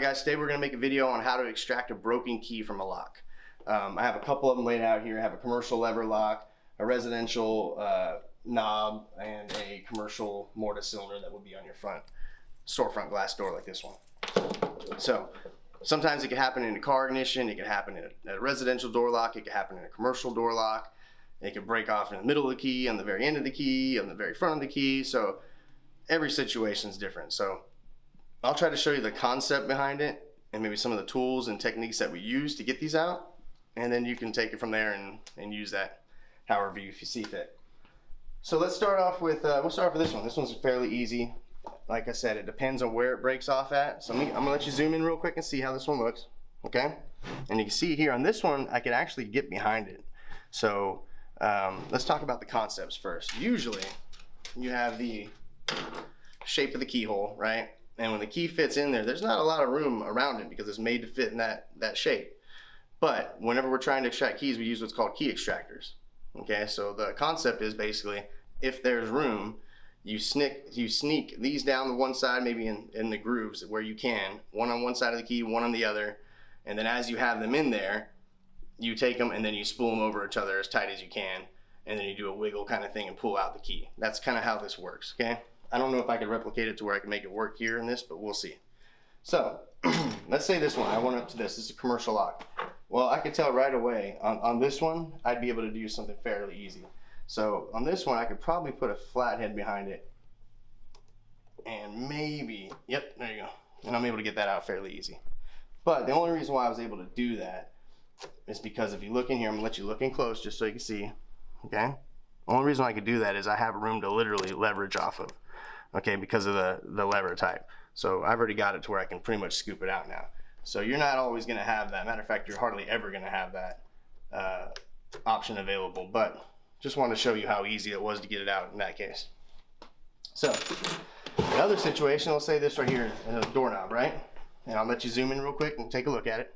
guys, today we're going to make a video on how to extract a broken key from a lock. I have a couple of them laid out here. I have a commercial lever lock, a residential knob, and a commercial mortise cylinder that will be on your front storefront glass door like this one. So sometimes it can happen in a car ignition, it can happen in a residential door lock, it can happen in a commercial door lock, it can break off in the middle of the key, on the very end of the key, on the very front of the key. So every situation is different. So I'll try to show you the concept behind it and maybe some of the tools and techniques that we use to get these out. And then you can take it from there and use that however you see fit. So let's start off with, we'll start off with this one. This one's fairly easy. Like I said, it depends on where it breaks off at. So I'm gonna let you zoom in real quick and see how this one looks, okay? And you can see here on this one, I can actually get behind it. So let's talk about the concepts first. Usually you have the shape of the keyhole, right? And when the key fits in there, there's not a lot of room around it because it's made to fit in that shape. But whenever we're trying to extract keys, we use what's called key extractors. Okay, so the concept is basically, if there's room, you sneak these down the one side, maybe in the grooves where you can, one on one side of the key, one on the other. And then as you have them in there, you take them and then you spool them over each other as tight as you can. And then you do a wiggle kind of thing and pull out the key. That's kind of how this works, okay? I don't know if I could replicate it to where I can make it work here in this, but we'll see. So let's say this one, I went up to this is a commercial lock. Well, I could tell right away on this one, I'd be able to do something fairly easy. So on this one, I could probably put a flathead behind it and maybe, yep, there you go. And I'm able to get that out fairly easy. But the only reason why I was able to do that is because if you look in here, I'm gonna let you look in close just so you can see, okay? The only reason I could do that is I have room to literally leverage off of. Okay, because of the lever type. So I've already got it to where I can pretty much scoop it out now. So you're not always gonna have that. Matter of fact, you're hardly ever gonna have that option available, but just wanted to show you how easy it was to get it out in that case. So another situation, let's say this right here is a doorknob, right? And I'll let you zoom in real quick and take a look at it.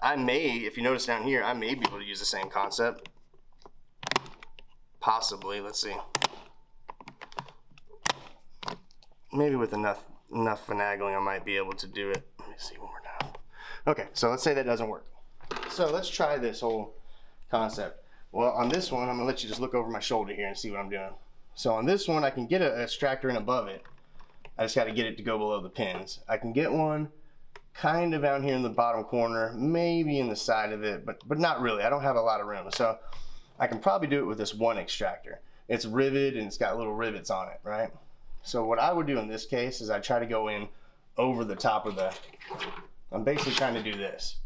I may, if you notice down here, I may be able to use the same concept. Possibly, let's see. Maybe with enough finagling, I might be able to do it. Let me see one more time. Okay, so let's say that doesn't work. So let's try this whole concept. Well, on this one, I'm gonna let you just look over my shoulder here and see what I'm doing. So on this one, I can get an extractor in above it. I just gotta get it to go below the pins. I can get one kind of down here in the bottom corner, maybe in the side of it, but not really. I don't have a lot of room. So I can probably do it with this one extractor. It's riveted and it's got little rivets on it, right? So what I would do in this case is I try to go in over the top of the, I'm basically trying to do this.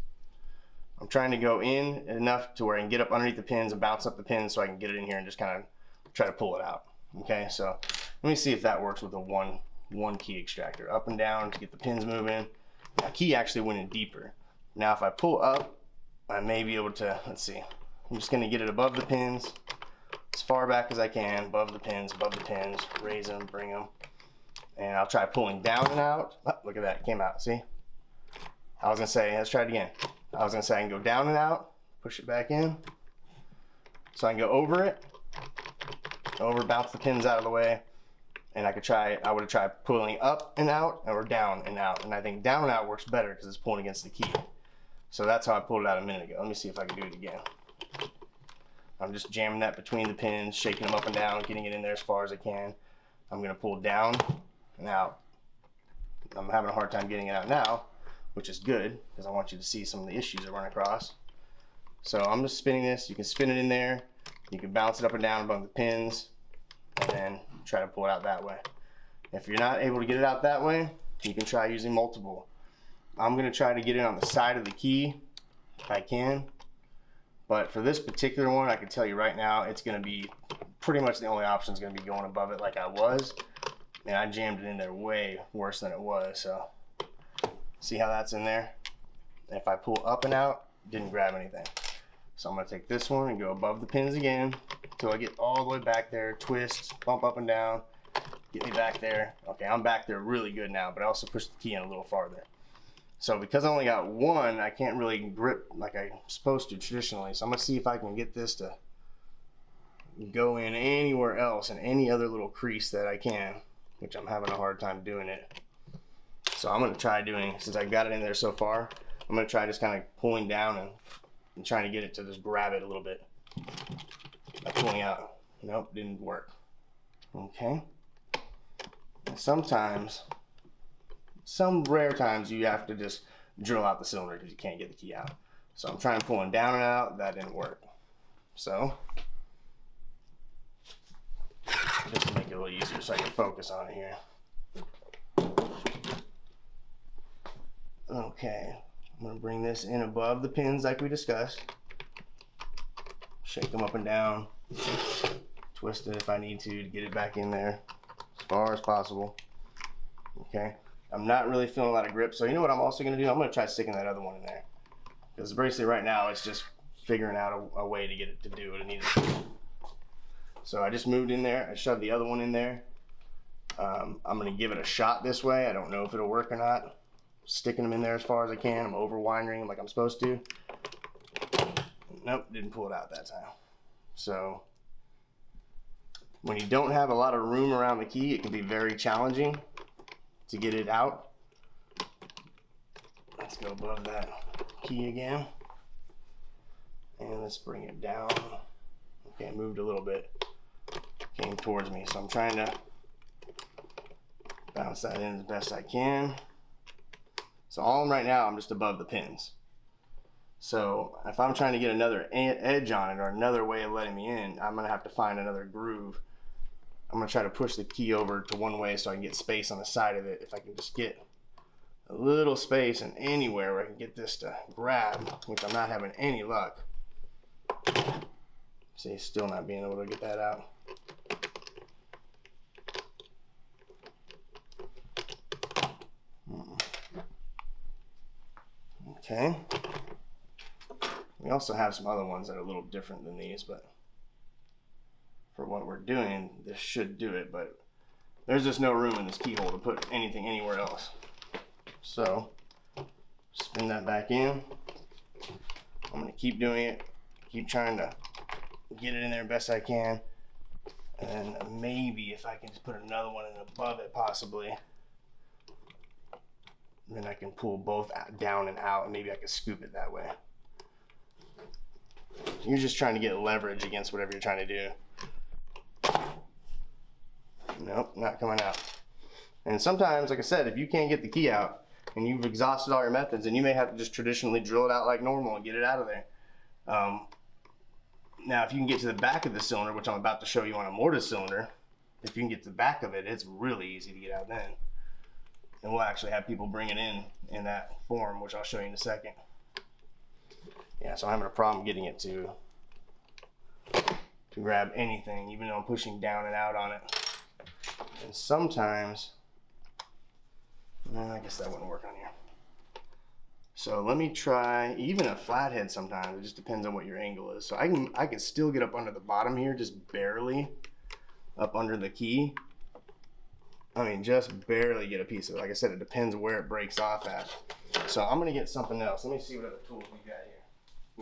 I'm trying to go in enough to where I can get up underneath the pins and bounce up the pins so I can get it in here and just kind of try to pull it out. Okay, so let me see if that works with a one key extractor. Up and down to get the pins moving. My key actually went in deeper. Now if I pull up, I may be able to, let's see. I'm just gonna get it above the pins. As far back as I can, above the pins, raise them, bring them. And I'll try pulling down and out. Oh, look at that, it came out, see? I was gonna say, let's try it again. I was gonna say I can go down and out, push it back in. So I can go over it, over, bounce the pins out of the way. And I could try, I would've tried pulling up and out or down and out. And I think down and out works better because it's pulling against the key. So that's how I pulled it out a minute ago. Let me see if I can do it again. I'm just jamming that between the pins, shaking them up and down, getting it in there as far as I can. I'm gonna pull down and out. I'm having a hard time getting it out now, which is good, because I want you to see some of the issues I run across. So I'm just spinning this. You can spin it in there. You can bounce it up and down above the pins, and then try to pull it out that way. If you're not able to get it out that way, you can try using multiple. I'm gonna try to get it on the side of the key if I can. But for this particular one, I can tell you right now, it's gonna be pretty much the only option is gonna be going above it like I was. And I jammed it in there way worse than it was. So see how that's in there? And if I pull up and out, didn't grab anything. So I'm gonna take this one and go above the pins again until I get all the way back there, twist, bump up and down, get me back there. Okay, I'm back there really good now, but I also pushed the key in a little farther. So because I only got one, I can't really grip like I'm supposed to traditionally. So I'm gonna see if I can get this to go in anywhere else in any other little crease that I can, which I'm having a hard time doing it. So I'm gonna try doing, since I've got it in there so far, I'm gonna try just kind of pulling down and trying to get it to just grab it a little bit by pulling out. Nope, didn't work. Okay. Sometimes, some rare times, you have to just drill out the cylinder because you can't get the key out. So I'm trying pulling down and out. That didn't work. So just to make it a little easier so I can focus on it here. Okay, I'm gonna bring this in above the pins like we discussed. Shake them up and down. Twist it if I need to get it back in there as far as possible. Okay, I'm not really feeling a lot of grip, so you know what I'm also gonna do? I'm gonna try sticking that other one in there. Because basically right now it's just figuring out a way to get it to do what it needs to do. So I just moved in there, I shoved the other one in there. I'm gonna give it a shot this way. I don't know if it'll work or not. Sticking them in there as far as I can. I'm over-winding them like I'm supposed to. Nope, didn't pull it out that time. So when you don't have a lot of room around the key, it can be very challenging to get it out. Let's go above that key again. And let's bring it down. Okay, moved a little bit. Came towards me, so I'm trying to bounce that in as best I can. So all right now, I'm just above the pins. So if I'm trying to get another edge on it or another way of letting me in, I'm gonna have to find another groove. I'm gonna try to push the key over to one way so I can get space on the side of it. If I can just get a little space and anywhere where I can get this to grab, which I'm not having any luck. See, still not being able to get that out. Okay. We also have some other ones that are a little different than these, but for what we're doing, this should do it, but there's just no room in this keyhole to put anything anywhere else. So spin that back in. I'm gonna keep doing it, keep trying to get it in there best I can. And then maybe if I can just put another one in above it possibly, then I can pull both down and out, and maybe I can scoop it that way. You're just trying to get leverage against whatever you're trying to do. Nope, not coming out. And sometimes, like I said, if you can't get the key out and you've exhausted all your methods, and you may have to just traditionally drill it out like normal and get it out of there. Now, if you can get to the back of the cylinder, which I'm about to show you on a mortise cylinder, if you can get to the back of it, it's really easy to get out then. And we'll actually have people bring it in that form, which I'll show you in a second. Yeah, so I'm having a problem getting it to grab anything, even though I'm pushing down and out on it. And sometimes, well, I guess that wouldn't work on here. So let me try even a flathead sometimes. It just depends on what your angle is. So I can still get up under the bottom here, just barely up under the key. I mean, just barely get a piece of it. Like I said, it depends where it breaks off at. So I'm gonna get something else. Let me see what other tools we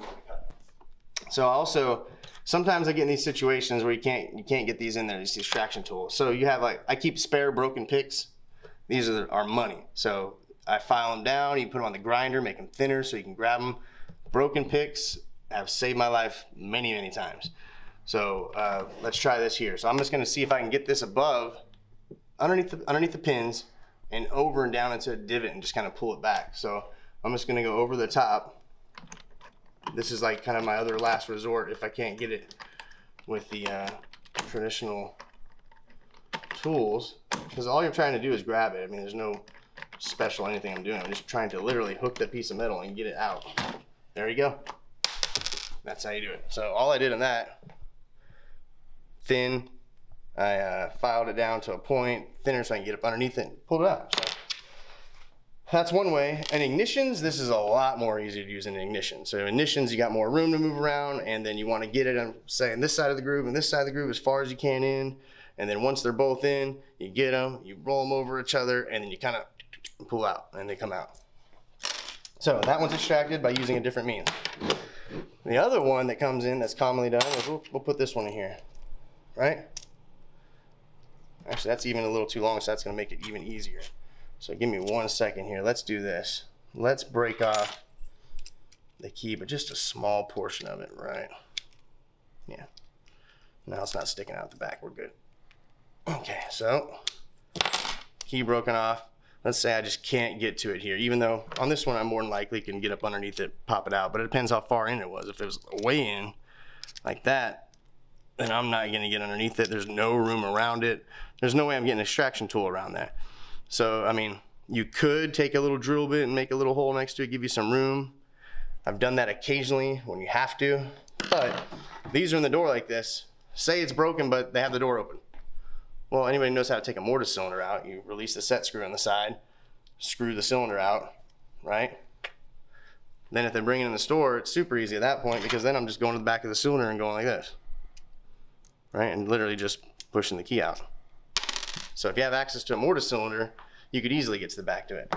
got here. So also, sometimes I get in these situations where you can't get these in there, these distraction tools. So you have like, I keep spare broken picks. These are our money. So I file them down, you put them on the grinder, make them thinner so you can grab them. Broken picks have saved my life many, many times. So let's try this here. So I'm just gonna see if I can get this above underneath the pins and over and down into a divot and just kind of pull it back. So I'm just going to go over the top. This is like kind of my other last resort if I can't get it with the traditional tools, because all you're trying to do is grab it. I mean, there's no special anything I'm doing. I'm just trying to literally hook that piece of metal and get it out. There you go. That's how you do it. So all I did on that, thin, I filed it down to a point, thinner so I can get up underneath it and pull it out. So that's one way. And ignitions, this is a lot more easy to use than an ignition. So ignitions, you got more room to move around, and then you want to get it on, say, in this side of the groove and this side of the groove as far as you can in. And then once they're both in, you get them, you roll them over each other, and then you kind of pull out and they come out. So that one's extracted by using a different means. The other one that comes in that's commonly done is we'll put this one in here, right? Actually, that's even a little too long, so that's gonna make it even easier. So give me 1 second here. Let's do this. Let's break off the key, but just a small portion of it, right? Yeah. Now it's not sticking out the back. We're good. Okay, so key broken off. Let's say I just can't get to it here, even though on this one I more than likely can get up underneath it, pop it out, but it depends how far in it was. If it was way in like that, then I'm not gonna get underneath it. There's no room around it. There's no way I'm getting an extraction tool around that. So, I mean, you could take a little drill bit and make a little hole next to it, give you some room. I've done that occasionally when you have to, but these are in the door like this. Say it's broken, but they have the door open. Well, anybody knows how to take a mortise cylinder out. You release the set screw on the side, screw the cylinder out, right? Then if they bring it in the store, it's super easy at that point, because then I'm just going to the back of the cylinder and going like this, right? And literally just pushing the key out. So if you have access to a mortise cylinder, you could easily get to the back to it.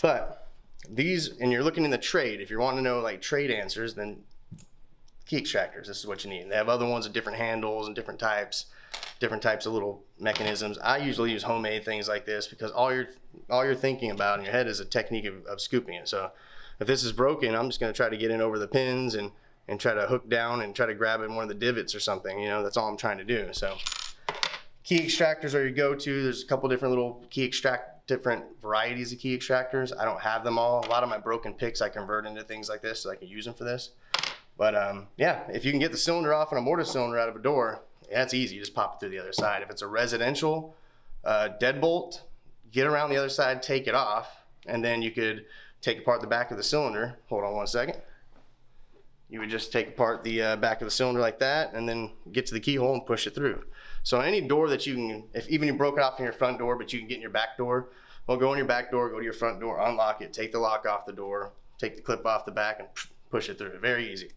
But these, and you're looking in the trade, if you want to know like trade answers, then key extractors, this is what you need. They have other ones with different handles and different types of little mechanisms. I usually use homemade things like this, because all you're thinking about in your head is a technique of scooping it. So if this is broken, I'm just going to try to get in over the pins and try to hook down and try to grab in one of the divots or something, you know, that's all I'm trying to do. So key extractors are your go-to. There's a couple different little different varieties of key extractors. I don't have them all. A lot of my broken picks I convert into things like this so I can use them for this. But yeah, if you can get the cylinder off and a mortise cylinder out of a door, that's easy. You just pop it through the other side. If it's a residential deadbolt, get around the other side, take it off, and then you could take apart the back of the cylinder. Hold on 1 second. You would just take apart the back of the cylinder like that, and then get to the keyhole and push it through. So any door that you can, if even you broke it off in your front door, but you can get in your back door, well, go in your back door, go to your front door, unlock it, take the lock off the door, take the clip off the back, and push it through. Very easy.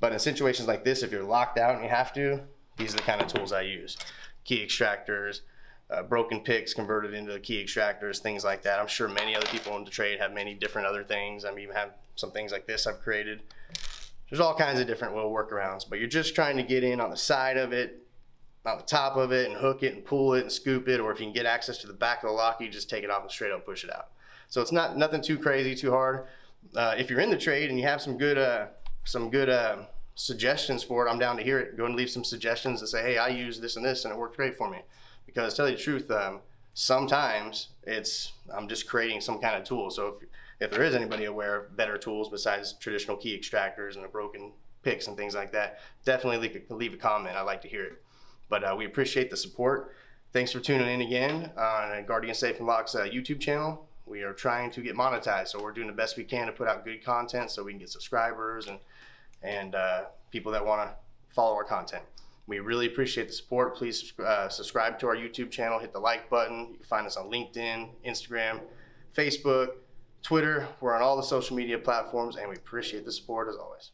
But in situations like this, if you're locked out and you have to, these are the kind of tools I use. Key extractors, broken picks converted into key extractors, things like that. I'm sure many other people in the trade have many different other things. I mean, even have some things like this I've created. There's all kinds of different little workarounds, but you're just trying to get in on the side of it, on the top of it, and hook it and pull it and scoop it, or if you can get access to the back of the lock, you just take it off and straight up push it out. So it's not nothing too crazy, too hard. If you're in the trade and you have some good suggestions for it, I'm down to hear it. Go and leave some suggestions and say, hey, I use this and this and it worked great for me. Because to tell you the truth, sometimes I'm just creating some kind of tool. So if there is anybody aware of better tools besides traditional key extractors and the broken picks and things like that, definitely leave a comment. I'd like to hear it. But we appreciate the support. Thanks for tuning in again on Guardian Safe and Lock's YouTube channel. We are trying to get monetized, so we're doing the best we can to put out good content so we can get subscribers and people that want to follow our content. We really appreciate the support. Please subscribe to our YouTube channel, hit the like button. You can find us on LinkedIn, Instagram, Facebook, Twitter. We're on all the social media platforms, and we appreciate the support as always.